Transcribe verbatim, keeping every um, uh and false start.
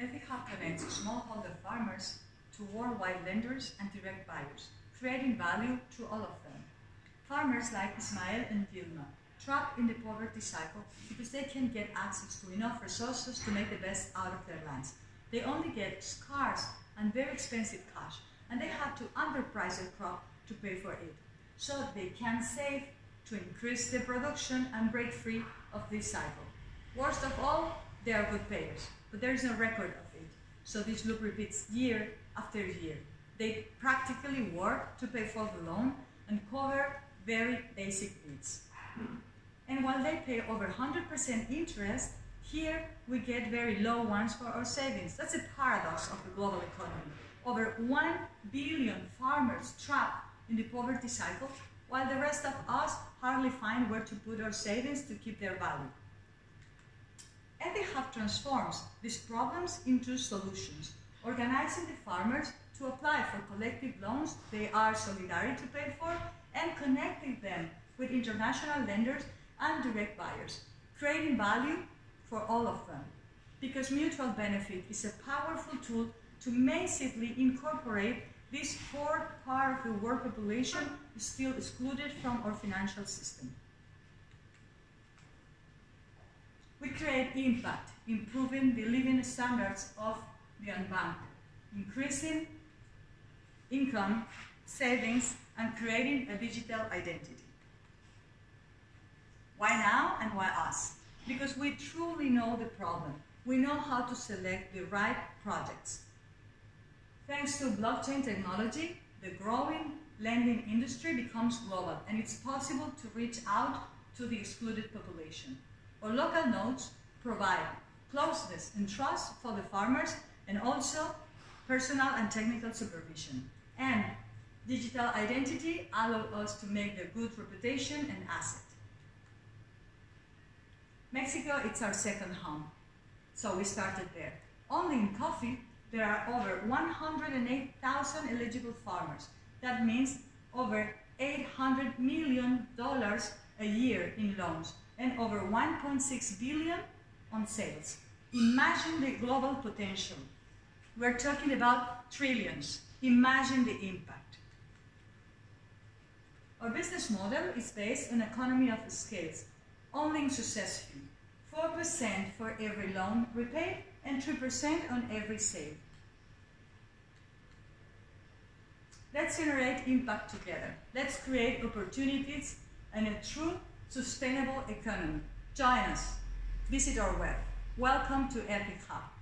EthicHub connects smallholder farmers to worldwide vendors and direct buyers, creating value through all of them. Farmers like Ismael and Vilma, trapped in the poverty cycle because they can't get access to enough resources to make the best out of their lands. They only get scarce and very expensive cash, and they have to underprice their crop to pay for it, so they can save to increase the production and break free of this cycle. Worst of all, they are good payers, but there is no record of it, so this loop repeats year after year. They practically work to pay for the loan and cover very basic needs. And while they pay over one hundred percent interest, here we get very low ones for our savings. That's a paradox of the global economy. Over one billion farmers trapped in the poverty cycle, while the rest of us hardly find where to put our savings to keep their value. EthicHub transforms these problems into solutions, organizing the farmers to apply for collective loans they are solidary to pay for, and connecting them with international lenders and direct buyers, creating value for all of them. Because mutual benefit is a powerful tool to massively incorporate this fourth part of the world population still excluded from our financial system. We create impact, improving the living standards of the unbanked, increasing income, savings, and creating a digital identity. Why now and why us? Because we truly know the problem. We know how to select the right projects. Thanks to blockchain technology, the growing lending industry becomes global, and it's possible to reach out to the excluded population. Our local nodes provide closeness and trust for the farmers, and also personal and technical supervision. And digital identity allows us to make a good reputation an asset. Mexico, it's our second home, so we started there. Only in coffee, there are over one hundred eight thousand eligible farmers. That means over eight hundred million dollars a year in loans and over one point six billion dollars on sales. Imagine the global potential. We're talking about trillions. Imagine the impact. Our business model is based on economy of scales, only in success fee, four percent for every loan repaid and three percent on every sale. Let's generate impact together. Let's create opportunities and a true sustainable economy. Join us. Visit our web. Welcome to EthicHub.